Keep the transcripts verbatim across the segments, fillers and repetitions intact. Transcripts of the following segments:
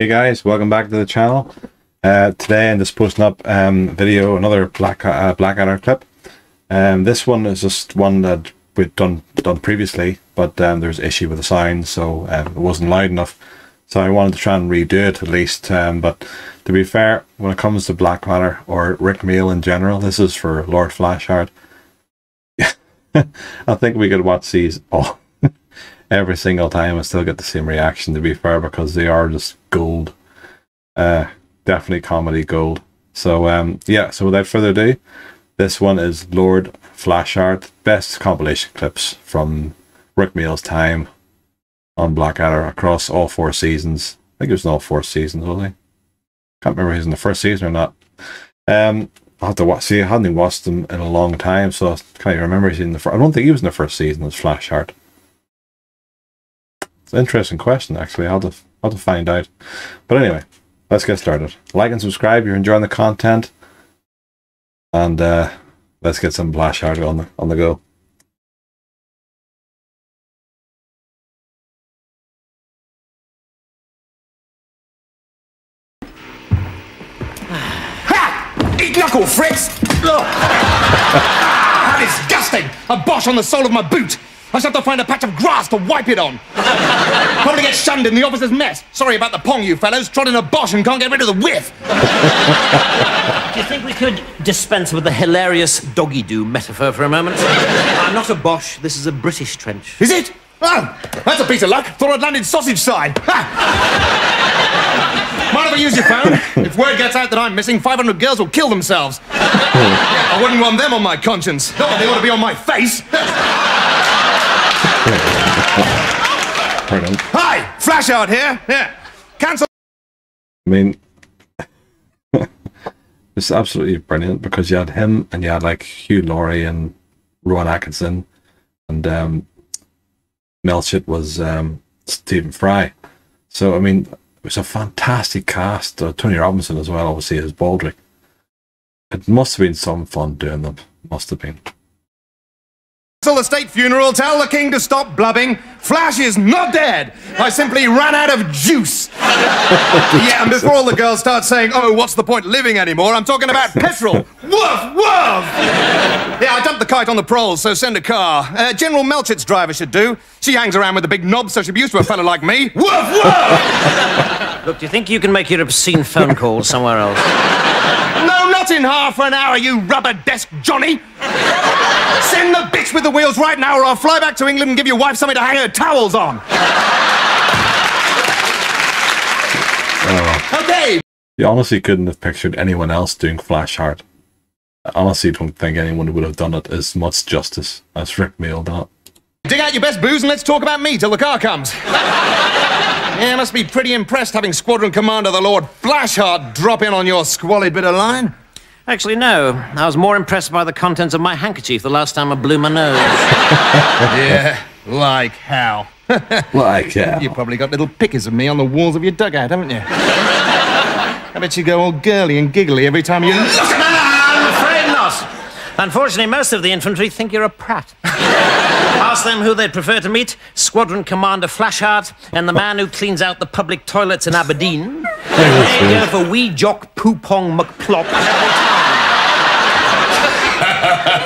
Hey guys, welcome back to the channel. Uh, today I'm just posting up um, video, another Black uh, Blackadder clip. Um, this one is just one that we'd done done previously, but um, there was an issue with the sound, so um, it wasn't loud enough. So I wanted to try and redo it at least. Um, but to be fair, when it comes to Blackadder or Rik Mayall in general, this is for Lord Flashheart. I think we could watch these all. Every single time I still get the same reaction, to be fair, because they are just gold. Uh, definitely comedy gold. So um, yeah, so without further ado, this one is Lord Flashheart, best compilation clips from Rik Mayall's time on Blackadder across all four seasons. I think it was in all four seasons, was he? Can't remember if he was in the first season or not. Um, I have to watch. See, I hadn't watched them in a long time, so I can't even remember if he was in the first. I don't think he was in the first season as Flashheart. Interesting question, actually. I'll have, to, I'll have to find out. But anyway, let's get started. Like and subscribe if you're enjoying the content, and uh, let's get some Flashheart on the on the go. Ha! Eat knuckle, Fritz! How disgusting! A bosh on the sole of my boot. I just have to find a patch of grass to wipe it on. Probably get shunned in the officer's mess. Sorry about the pong, you fellows. Trod in a bosh and can't get rid of the whiff. Do you think we could dispense with the hilarious doggy-doo metaphor for a moment? I'm not a bosh. This is a British trench. Is it? Oh, that's a piece of luck. Thought I'd landed sausage side. Mind if I use your phone? If word gets out that I'm missing, five hundred girls will kill themselves. I wouldn't want them on my conscience. Not that they ought to be on my face. Hi, Flashheart here. Yeah, cancel. I mean, it's absolutely brilliant because you had him and you had like Hugh Laurie and Rowan Atkinson, and um, Melchett was um, Stephen Fry. So I mean, it was a fantastic cast. Uh, Tony Robinson as well, obviously, as Baldrick. It must have been some fun doing them. Must have been. Cancel the state funeral, tell the king to stop blubbing. Flash is not dead. I simply ran out of juice. Yeah, and before all the girls start saying, oh, what's the point living anymore? I'm talking about petrol. Woof, woof. Yeah, I dumped the kite on the proles, so send a car. Uh, General Melchett's driver should do. She hangs around with the big knob, so she'll be used to a fella like me. Woof, woof. Look, do you think you can make your obscene phone calls somewhere else? No, not in half an hour, you rubber desk Johnny. Send the bitch with the wheels right now, or I'll fly back to England and give your wife something to hang her towels on. Oh. Okay. You honestly couldn't have pictured anyone else doing Flashheart. I honestly don't think anyone would have done it as much justice as Rik Mayall done it. Dig out your best booze and let's talk about me till the car comes. Yeah, must be pretty impressed having Squadron Commander the Lord Flashheart drop in on your squalid bit of line. Actually, no. I was more impressed by the contents of my handkerchief the last time I blew my nose. Yeah, like how? Like how? You've probably got little pickers of me on the walls of your dugout, haven't you? I bet you go all girly and giggly every time you... Look at that! I'm afraid not. Unfortunately, most of the infantry think you're a prat. Ask them who they'd prefer to meet. Squadron Commander Flashheart and the man who cleans out the public toilets in Aberdeen. They go for Wee Jock Poopong McPlop. So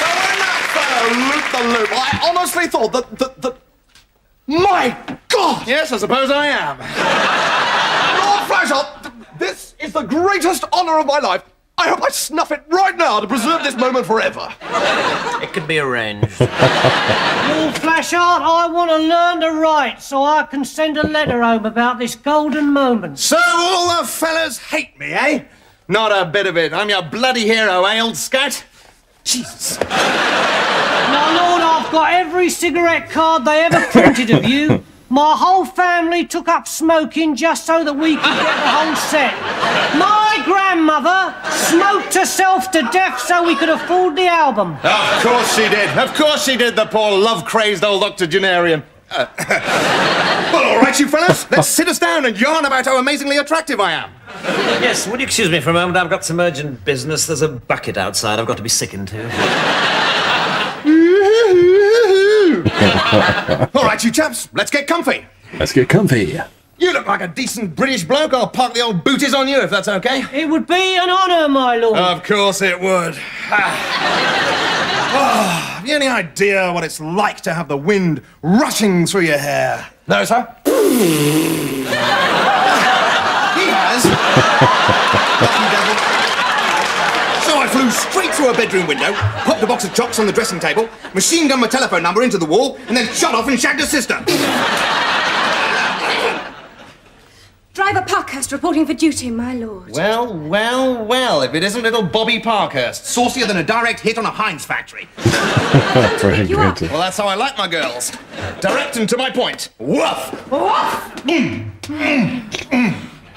when that fellow looped the loop, I honestly thought that, that, that... My God! Yes, I suppose I am. Lord Flashheart, this is the greatest honour of my life. I hope I snuff it right now to preserve this moment forever. It could be arranged. Lord Flashheart, I want to learn to write so I can send a letter home about this golden moment. So all the fellas hate me, eh? Not a bit of it. I'm your bloody hero, eh, old scat? Jesus. Now, Lord, I've got every cigarette card they ever printed of you. My whole family took up smoking just so that we could get the whole set. My grandmother smoked herself to death so we could afford the album. Of course she did. Of course she did, the poor love-crazed old octogenarian. Uh, well, all right, you fellas, let's sit us down and yarn about how amazingly attractive I am. Yes, would you excuse me for a moment? I've got some urgent business. There's a bucket outside I've got to be sickened to. All right, you chaps, let's get comfy. Let's get comfy. You look like a decent British bloke. I'll park the old booties on you, if that's okay. It would be an honour, my lord. Of course it would. Ah. Oh, have you any idea what it's like to have the wind rushing through your hair? No, sir? He has. So I flew straight through a bedroom window, popped a box of chocks on the dressing table, machine-gunned my telephone number into the wall, and then shut off and shagged her sister. Driver Parkhurst reporting for duty, my lord. Well, well, well, if it isn't little Bobby Parkhurst, saucier than a direct hit on a Heinz factory. Pretty well, that's how I like my girls. Direct and to my point. Woof! Woof! Mm. Mm.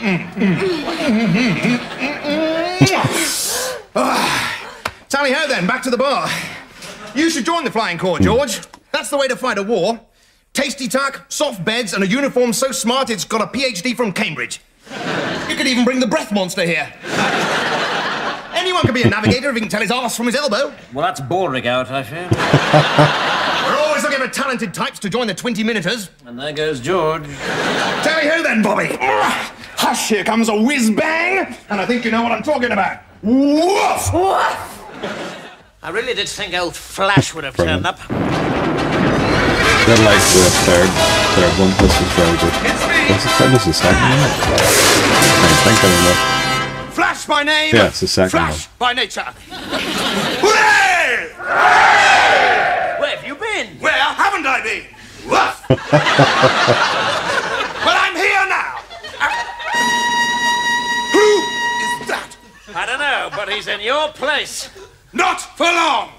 Mm. Mm. Oh. Tally-ho then, back to the bar. You should join the Flying Corps, George. That's the way to fight a war. Tasty tuck, soft beds, and a uniform so smart it's got a P H D from Cambridge. You could even bring the breath monster here. Anyone can be a navigator if he can tell his arse from his elbow. Well, that's Baldrick out, I fear. We're always looking for talented types to join the twenty-minuters. And there goes George. Tell me who then, Bobby. Hush, here comes a whiz-bang, and I think you know what I'm talking about. Woof! Woof! I really did think old Flash would have turned up. I like the third, third one, this is very good. What's the third? This is the second one? I think I remember. Flash by name! Yeah, it's the second Flash one. Flash by nature! Hooray! Hooray! Where have you been? Where haven't I been? Woof! Well, I'm here now! Who is that? I don't know, but he's in your place. Not for long!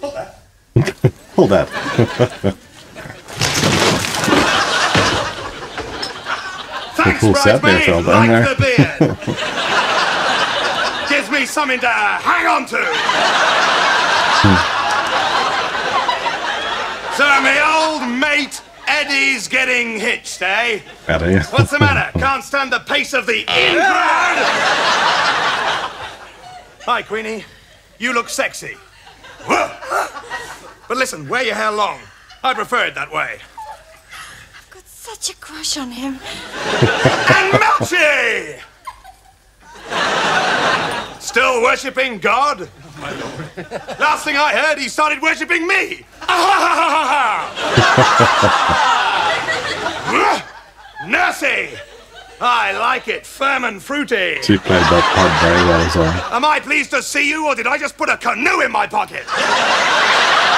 Hold that. Hold that. Thanks, cool bridesmaid, there, like there. The beard. Gives me something to hang on to. Hmm. So my old mate Eddie's getting hitched, eh? Eddie. What's the matter? Can't stand the pace of the in-crowd? Hi, Queenie. You look sexy. But listen, wear your hair long. I prefer it that way. I've got such a crush on him. And Melchie! Still worshipping God? Oh, my lord. Last thing I heard, he started worshipping me. Nursie! I like it, firm and fruity. She played that part very well as well. Am I pleased to see you, or did I just put a canoe in my pocket?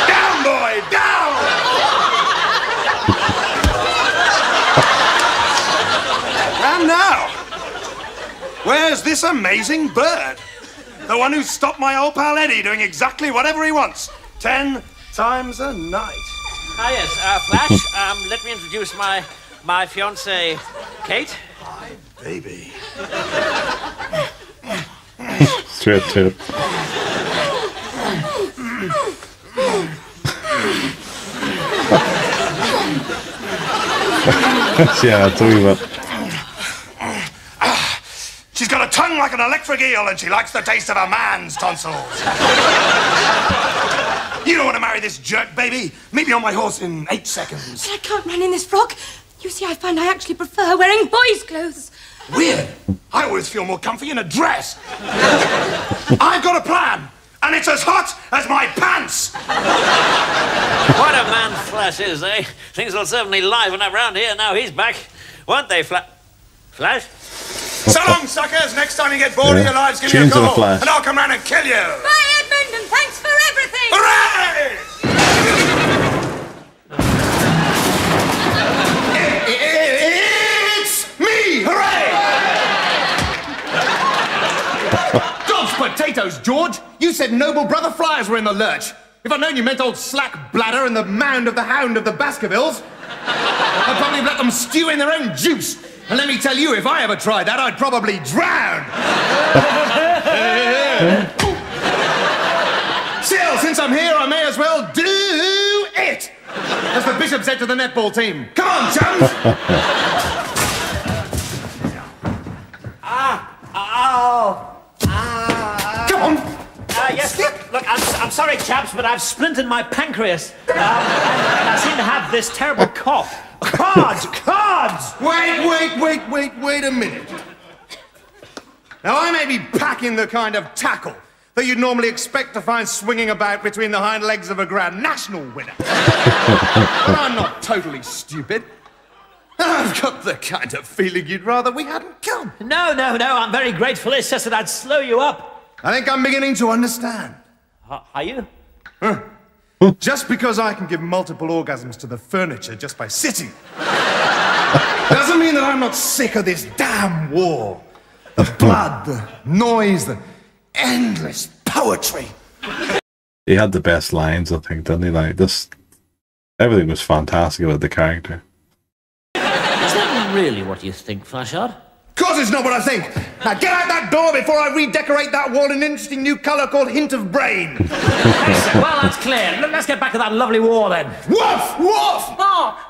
Down, boy, down! And now, where's this amazing bird? The one who stopped my old pal Eddie doing exactly whatever he wants, ten times a night. Ah, yes, uh, Flash, um, let me introduce my, my fiancée, Kate. My baby. Straight tip. Yeah, I'll tell you what. She's got a tongue like an electric eel and she likes the taste of a man's tonsils. You don't want to marry this jerk, baby. Meet me on my horse in eight seconds. But I can't run in this frock. You see, I find I actually prefer wearing boys' clothes. Weird. I always feel more comfy in a dress. I've got a plan. And it's as hot as my pants! What a man Flash is, eh? Things will certainly liven up round here now he's back. Won't they, Fla Flash? So long, suckers! Next time you get bored yeah. of your lives, give Tunes me a call, and I'll come round and kill you! Bye, Edmund, and thanks for everything! Hooray! It's me! Hooray! Potatoes, George! You said noble brother flies were in the lurch. If I'd known you meant old slack bladder and the mound of the hound of the Baskervilles, I'd probably let them stew in their own juice. And let me tell you, if I ever tried that, I'd probably drown. Still, since I'm here, I may as well do it, as the bishop said to the netball team. Come on, chums! Ah! Ah! Oh. Ah! Uh, Come on! Uh, yes, look, look, I'm, I'm sorry, chaps, much, but I've splintered my pancreas. Uh, and, and I seem to have this terrible cough. Cards! Cards! Wait, wait, wait, wait, wait a minute. Now, I may be packing the kind of tackle that you'd normally expect to find swinging about between the hind legs of a Grand National winner. But I'm not totally stupid. I've got the kind of feeling you'd rather we hadn't come. No, no, no, I'm very grateful. It's just that I'd slow you up. I think I'm beginning to understand. Uh, are you? Huh. Just because I can give multiple orgasms to the furniture just by sitting doesn't mean that I'm not sick of this damn war. The blood, the noise, the endless poetry. He had the best lines, I think, didn't he? Like, this... Everything was fantastic about the character. Is that really what you think, Flashheart? Of course it's not what I think! Now get out that door before I redecorate that wall in an interesting new colour called Hint of Brain! Well, that's clear. Let's get back to that lovely war, then. Woof! Woof! Oh!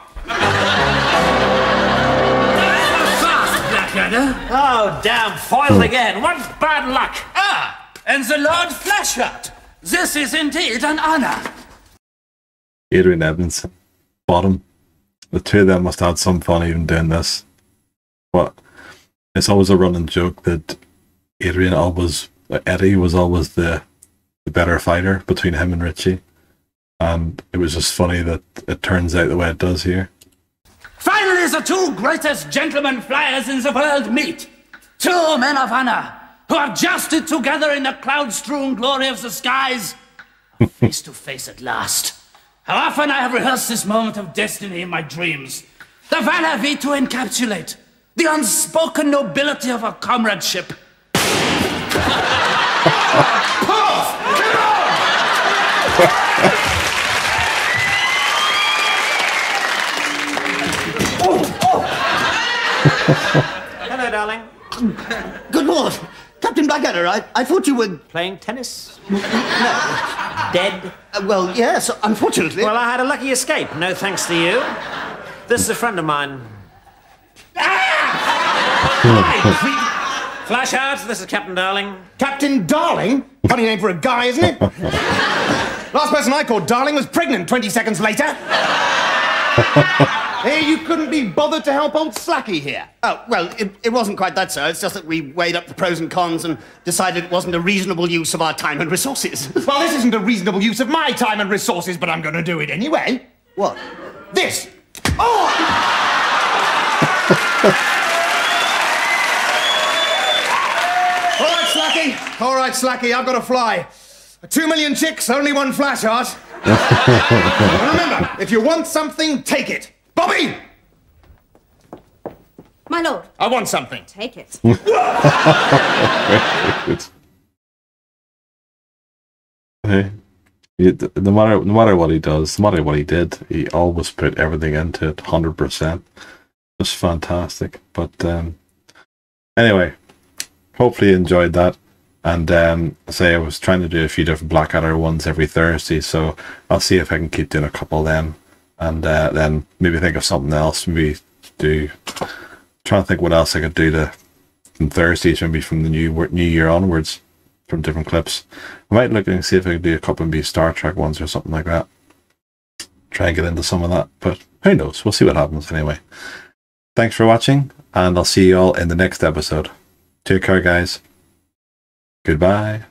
Fast, Blackadder! Oh, damn, foiled again. What bad luck! Ah! And the Lord Flashheart! This is indeed an honour! Adrian Edmondson. Bottom. The two of them must have had some fun even doing this. But... it's always a running joke that Adrian always, Eddie was always the, the better fighter between him and Richie. And it was just funny that it turns out the way it does here. Finally, the two greatest gentlemen flyers in the world meet. Two men of honor who are jousted together in the cloud-strewn glory of the skies. Face to face at last. How often I have rehearsed this moment of destiny in my dreams. The valor we two encapsulate. The unspoken nobility of our comradeship. Poof! Come on! Oh, oh. Hello, darling. Good lord. Captain Blackadder, I, I thought you were... playing tennis? No. Dead? Uh, well, yes, unfortunately. Well, I had a lucky escape, no thanks to you. This is a friend of mine. Flashheart, this is Captain Darling. Captain Darling? Funny name for a guy, isn't it? Last person I called Darling was pregnant twenty seconds later. Hey, you couldn't be bothered to help old Slacky here. Oh, well, it, it wasn't quite that, sir. It's just that we weighed up the pros and cons and decided it wasn't a reasonable use of our time and resources. Well, this isn't a reasonable use of my time and resources, but I'm going to do it anyway. What? This. Oh! All right, Slacky, I've got to fly. Two million chicks, only one Flashheart. Remember, if you want something, take it. Bobby! My lord. I want something. Take it. Hey, no matter, no matter what he does, no matter what he did, he always put everything into it, one hundred percent. Just fantastic. But um, anyway, hopefully you enjoyed that. And um, say I was trying to do a few different Blackadder ones every Thursday, so I'll see if I can keep doing a couple of them, and uh, then maybe think of something else. Maybe do I'm trying to think what else I could do to from Thursdays, maybe from the new new year onwards, from different clips. I might look and see if I can do a couple of maybe Star Trek ones or something like that. Try and get into some of that, but who knows? We'll see what happens anyway. Thanks for watching, and I'll see you all in the next episode. Take care, guys. Goodbye.